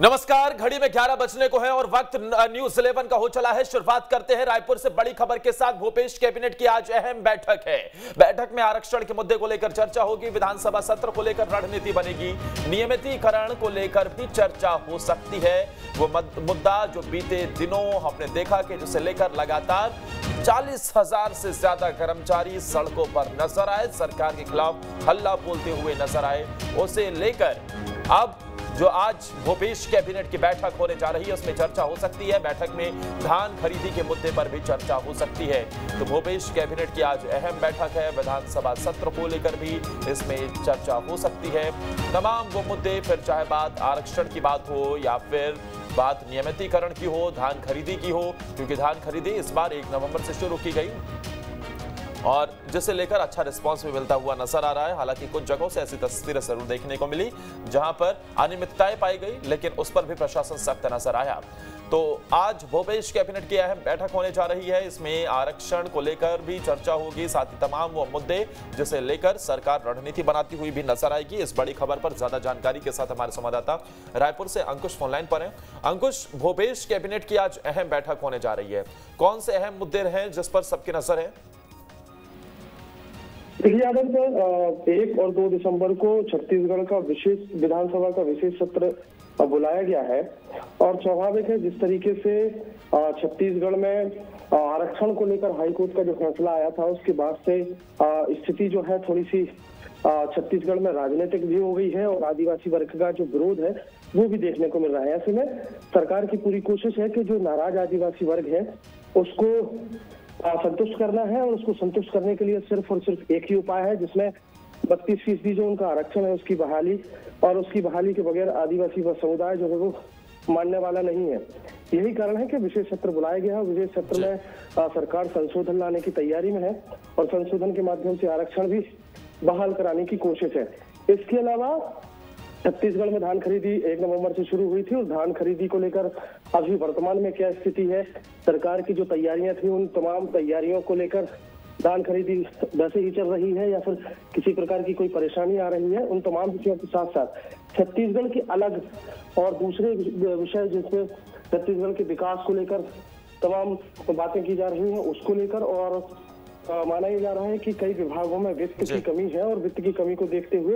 नमस्कार, घड़ी में 11 बजने को है और वक्त न्यूज 11 का हो चला है। शुरुआत करते हैं रायपुर से बड़ी खबर के साथ। भूपेश कैबिनेट की आज अहम बैठक है। बैठक में आरक्षण के मुद्दे को लेकर चर्चा होगी, विधानसभा सत्र को लेकर रणनीति बनेगी, नियमितीकरण को लेकर भी चर्चा हो सकती है। वो मुद्दा जो बीते दिनों हमने देखा कि जिसे लेकर लगातार 40,000 से ज्यादा कर्मचारी सड़कों पर नजर आए, सरकार के खिलाफ हल्ला बोलते हुए नजर आए, उसे लेकर अब जो आज भूपेश कैबिनेट की बैठक होने जा रही है उसमें चर्चा हो सकती है। बैठक में धान खरीदी के मुद्दे पर भी चर्चा हो सकती है। तो भूपेश कैबिनेट की आज अहम बैठक है, विधानसभा सत्र को लेकर भी इसमें चर्चा हो सकती है। तमाम वो मुद्दे, फिर चाहे बात आरक्षण की बात हो या फिर बात नियमितीकरण की हो, धान खरीदी की हो, क्योंकि धान खरीदी इस बार 1 नवंबर से शुरू की गई और जिसे लेकर अच्छा रिस्पांस भी मिलता हुआ नजर आ रहा है। हालांकि कुछ जगहों से ऐसी तस्वीरें जरूर देखने को मिली जहां पर अनियमितताएं पाई गई, लेकिन उस पर भी प्रशासन सख्त नजर आया। तो आज भूपेश कैबिनेट की अहम बैठक होने जा रही है, इसमें आरक्षण को लेकर भी चर्चा होगी, साथ ही तमाम वो मुद्दे जिसे लेकर सरकार रणनीति बनाती हुई भी नजर आएगी। इस बड़ी खबर पर ज्यादा जानकारी के साथ हमारे संवाददाता रायपुर से अंकुश फोनलाइन पर है। अंकुश, भूपेश कैबिनेट की आज अहम बैठक होने जा रही है, कौन से अहम मुद्दे हैं जिस पर सबकी नजर है? देखिए आदम सर, 1 और 2 दिसंबर को छत्तीसगढ़ का विशेष विधानसभा का विशेष सत्र बुलाया गया है और स्वाभाविक है जिस तरीके से छत्तीसगढ़ में आरक्षण को लेकर हाईकोर्ट का जो फैसला आया था उसके बाद से स्थिति जो है थोड़ी सी छत्तीसगढ़ में राजनीतिक भी हो गई है और आदिवासी वर्ग का जो विरोध है वो भी देखने को मिल रहा है। ऐसे में सरकार की पूरी कोशिश है कि जो नाराज आदिवासी वर्ग है उसको संतुष्ट करना है और उसको संतुष्ट करने के लिए सिर्फ और सिर्फ एक ही उपाय है जिसमें 32% जो उनका आरक्षण है उसकी बहाली, और उसकी बहाली के बगैर आदिवासी समुदाय जो है वो मानने वाला नहीं है। यही कारण है कि विशेष सत्र बुलाया गया है। विशेष सत्र में सरकार संशोधन लाने की तैयारी में है और संशोधन के माध्यम से आरक्षण भी बहाल कराने की कोशिश है। इसके अलावा छत्तीसगढ़ में धान खरीदी 1 नवंबर से शुरू हुई थी और धान खरीदी को लेकर अभी वर्तमान में क्या स्थिति है, सरकार की जो तैयारियां थी उन तमाम तैयारियों को लेकर धान खरीदी वैसे ही चल रही है या फिर किसी प्रकार की कोई परेशानी आ रही है, उन तमाम विषयों के साथ साथ छत्तीसगढ़ की अलग और दूसरे विषय जिसमें छत्तीसगढ़ के विकास को लेकर तमाम बातें की जा रही है उसको लेकर, और माना जा रहा है कि कई विभागों में वित्त की कमी है और वित्त की कमी को देखते हुए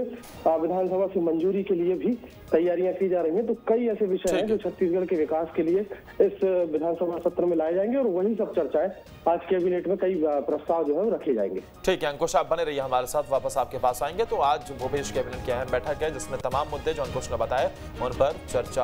विधानसभा से मंजूरी के लिए भी तैयारियां की जा रही हैं। तो कई ऐसे विषय हैं जो छत्तीसगढ़ के विकास के लिए इस विधानसभा सत्र में लाए जाएंगे और वही सब चर्चाएं आज कैबिनेट में कई प्रस्ताव जो है रखे जाएंगे। ठीक है अंकुश, आप बने रहिए हमारे साथ, वापस आपके पास आएंगे। तो आज भूपेश कैबिनेट की अहम बैठक है जिसमें तमाम मुद्दे जो अंकुश ने बताए उन पर चर्चा